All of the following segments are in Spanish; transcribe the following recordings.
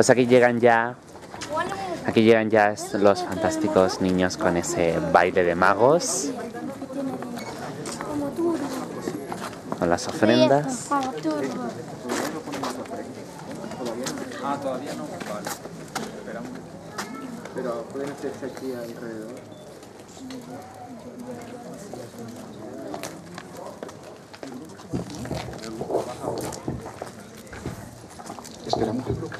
Pues aquí llegan ya los fantásticos niños con ese baile de magos, con las ofrendas. Ah, todavía no, vale. Esperamos. Pero pueden hacerse aquí alrededor. Esperamos el grupo.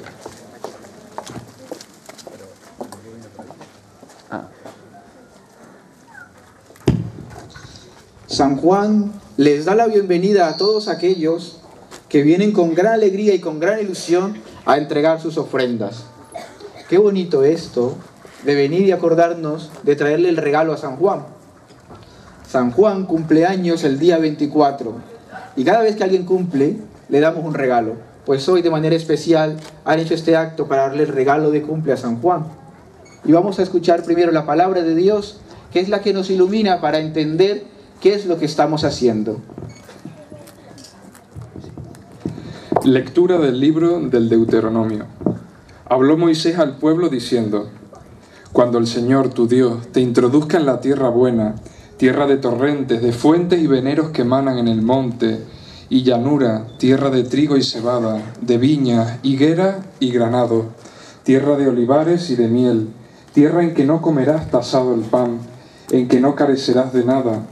San Juan les da la bienvenida a todos aquellos que vienen con gran alegría y con gran ilusión a entregar sus ofrendas. Qué bonito esto de venir y acordarnos de traerle el regalo a San Juan. San Juan cumple años el día 24 y cada vez que alguien cumple le damos un regalo. Pues hoy de manera especial han hecho este acto para darle el regalo de cumple a San Juan. Y vamos a escuchar primero la palabra de Dios, que es la que nos ilumina para entender qué es lo que estamos haciendo. Lectura del libro del Deuteronomio. Habló Moisés al pueblo diciendo: cuando el Señor tu Dios te introduzca en la tierra buena, tierra de torrentes, de fuentes y veneros que emanan en el monte y llanura, tierra de trigo y cebada, de viñas, higuera y granado, tierra de olivares y de miel, tierra en que no comerás tasado el pan, en que no carecerás de nada,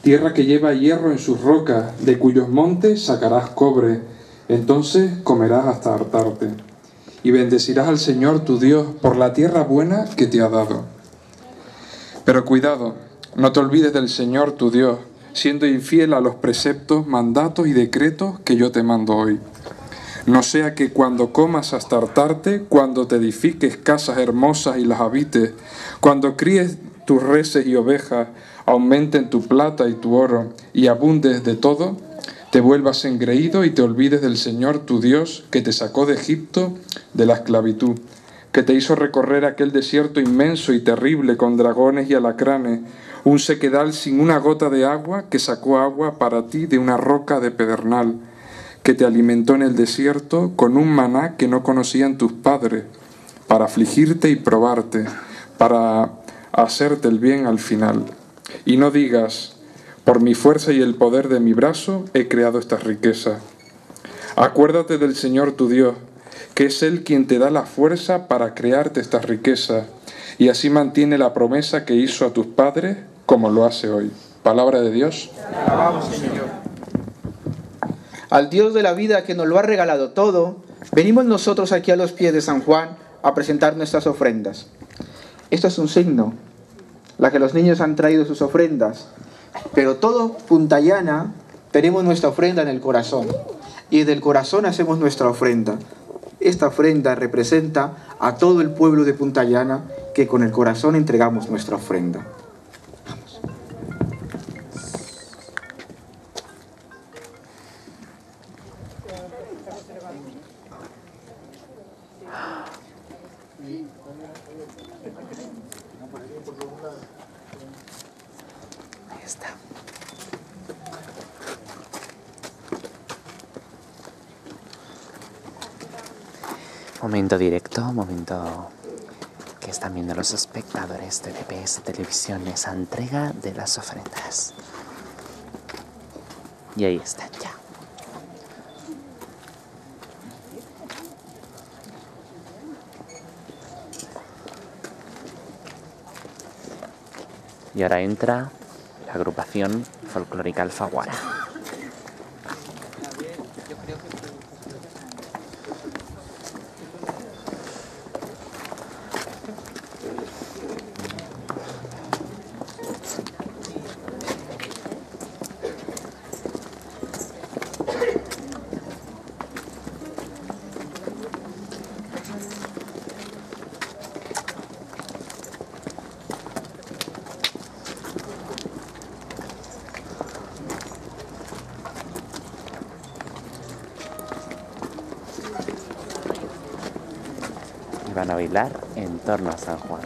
tierra que lleva hierro en sus rocas, de cuyos montes sacarás cobre. Entonces comerás hasta hartarte, y bendecirás al Señor tu Dios por la tierra buena que te ha dado. Pero cuidado, no te olvides del Señor tu Dios, siendo infiel a los preceptos, mandatos y decretos que yo te mando hoy. No sea que cuando comas hasta hartarte, cuando te edifiques casas hermosas y las habites, cuando críes tus reses y ovejas, aumenten tu plata y tu oro, y abundes de todo, te vuelvas engreído y te olvides del Señor tu Dios, que te sacó de Egipto de la esclavitud, que te hizo recorrer aquel desierto inmenso y terrible con dragones y alacranes, un sequedal sin una gota de agua, que sacó agua para ti de una roca de pedernal, que te alimentó en el desierto con un maná que no conocían tus padres, para afligirte y probarte, para hacerte el bien al final. Y no digas: por mi fuerza y el poder de mi brazo he creado estas riquezas. Acuérdate del Señor tu Dios, que es Él quien te da la fuerza para crearte estas riquezas, y así mantiene la promesa que hizo a tus padres, como lo hace hoy. Palabra de Dios. Alabamos, Señor. Al Dios de la vida, que nos lo ha regalado todo, venimos nosotros aquí a los pies de San Juan a presentar nuestras ofrendas. Esto es un signo, la que los niños han traído sus ofrendas. Pero todo Puntallana tenemos nuestra ofrenda en el corazón, y del corazón hacemos nuestra ofrenda. Esta ofrenda representa a todo el pueblo de Puntallana, que con el corazón entregamos nuestra ofrenda. Vamos. Momento directo, momento que están viendo los espectadores de DPS Televisión, esa entrega de las ofrendas. Y ahí están ya. Y ahora entra la agrupación folclórica Alfaguara. Van a bailar en torno a San Juan.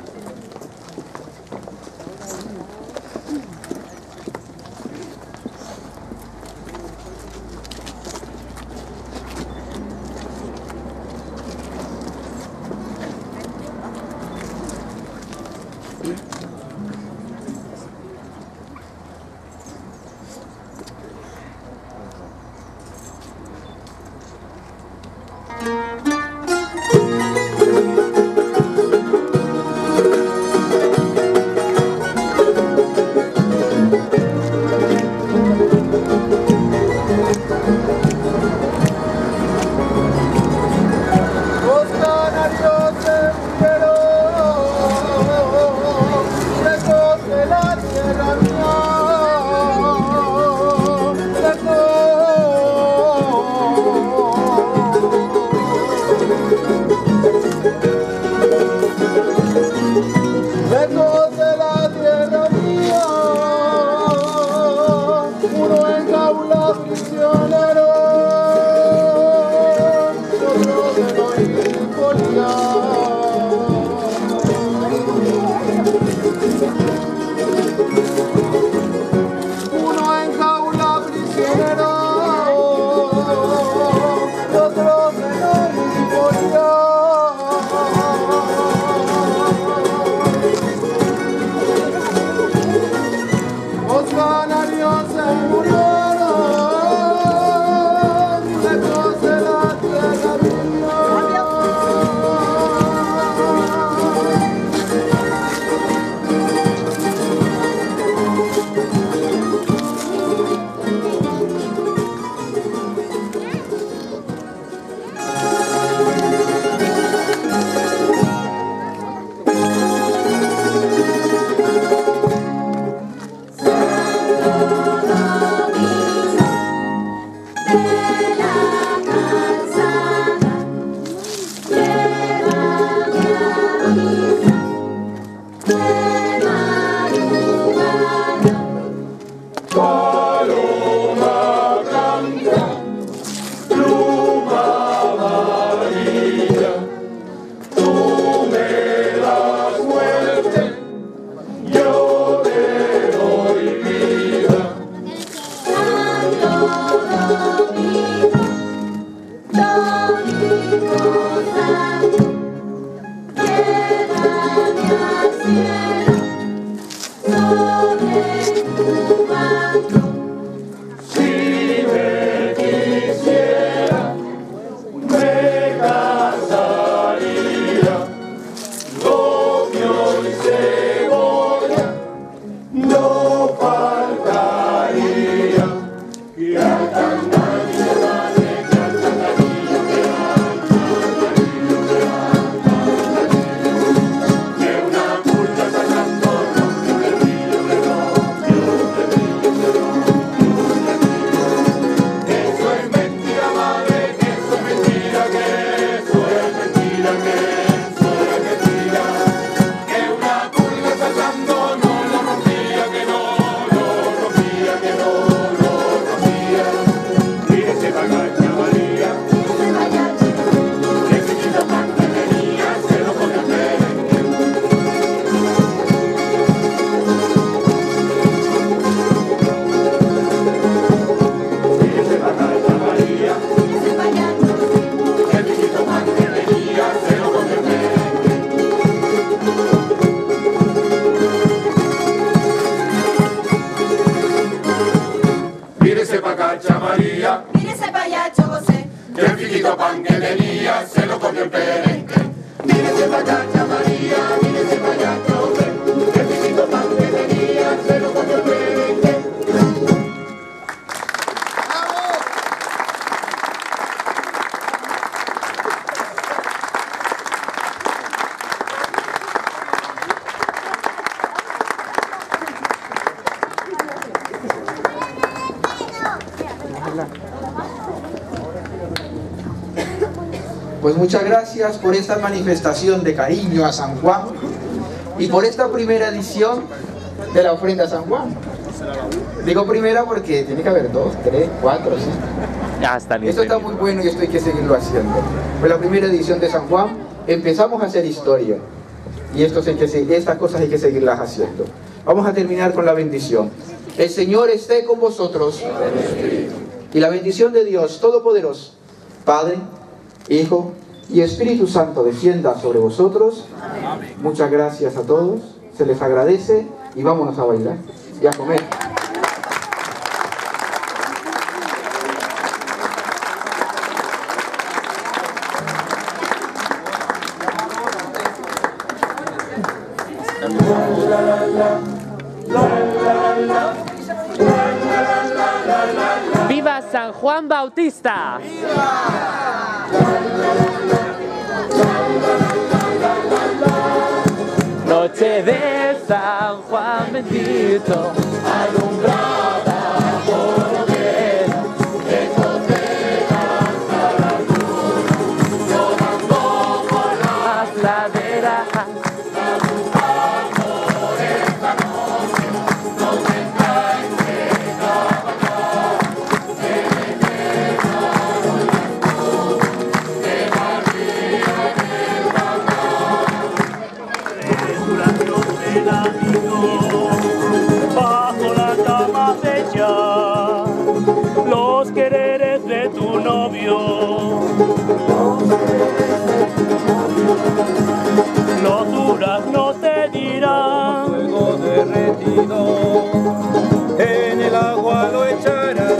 Pues muchas gracias por esta manifestación de cariño a San Juan y por esta primera edición de la ofrenda a San Juan. Digo primera porque tiene que haber 2, 3, 4, 5. Esto está muy bueno y esto hay que seguirlo haciendo. Fue la primera edición de San Juan, empezamos a hacer historia y estas cosas hay que seguirlas haciendo. Vamos a terminar con la bendición. El Señor esté con vosotros y la bendición de Dios Todopoderoso, Padre, Hijo y Espíritu Santo descienda sobre vosotros. Amén. Muchas gracias a todos, se les agradece y vámonos a bailar y a comer. ¡Viva San Juan Bautista! ¡Viva! Noche de San Juan bendito, alumbrada por hogueras, escopetas a la luz, rodando por las laderas. Saludamos por esta noche, no tengáis pena bajar, que me quedaron las dos, que María me vino, en el agua lo echarás,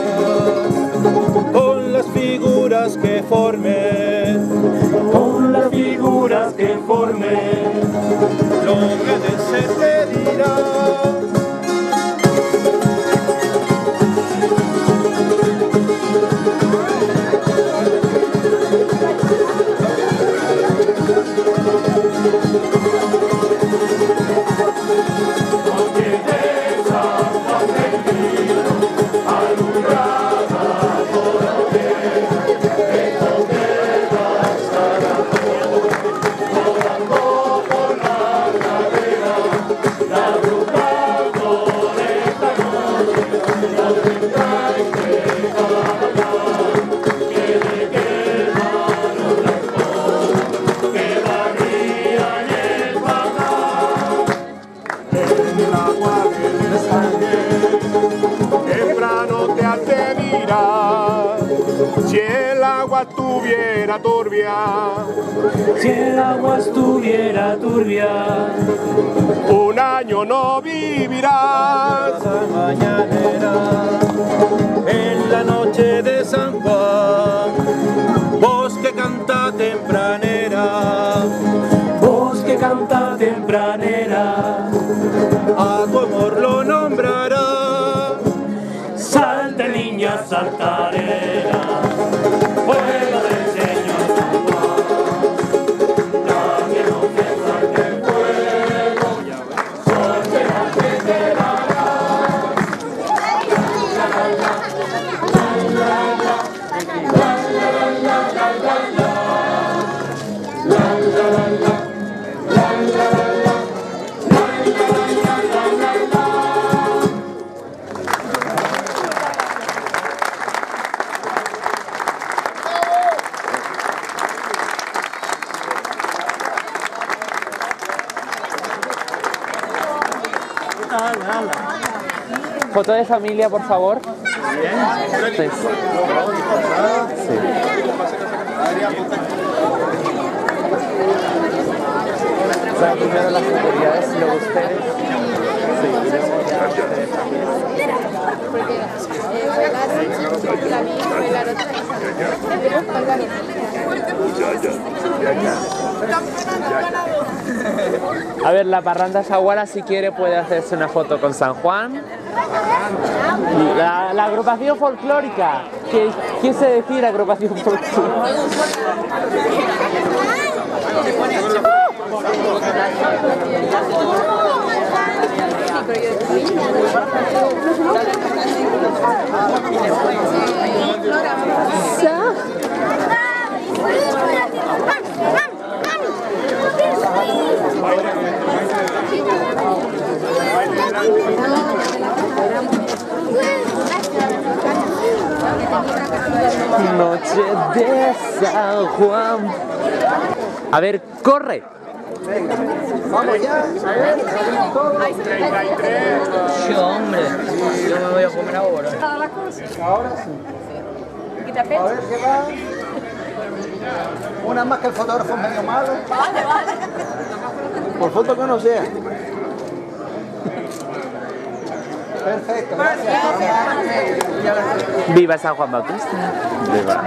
con las figuras que formen, con las figuras que formen, lo que desees te dirás. Si el agua estuviera turbia, un año no vivirás. Mañanera, en la noche de San Juan, vos que canta tempranera, vos que canta tempranera, a tu amor lo nombrará. Salta niña, saltarera. Foto de familia, por favor. Sí. Sí. O sea, primero las autoridades y luego ustedes. A ver, la parranda alfaguara, si quiere, puede hacerse una foto con San Juan. La agrupación folclórica. ¿Qué se decir agrupación folclórica? Noche de San Juan. A ver, corre. Venga, vamos ya. A ver, 33. Hombre, yo me voy a comer ahora. Ahora sí. Quita pecho. A ver qué va. Una más que el fotógrafo es medio malo. Vale, vale. Por foto que no sea. Perfecto. Gracias. Viva San Juan Bautista. Viva.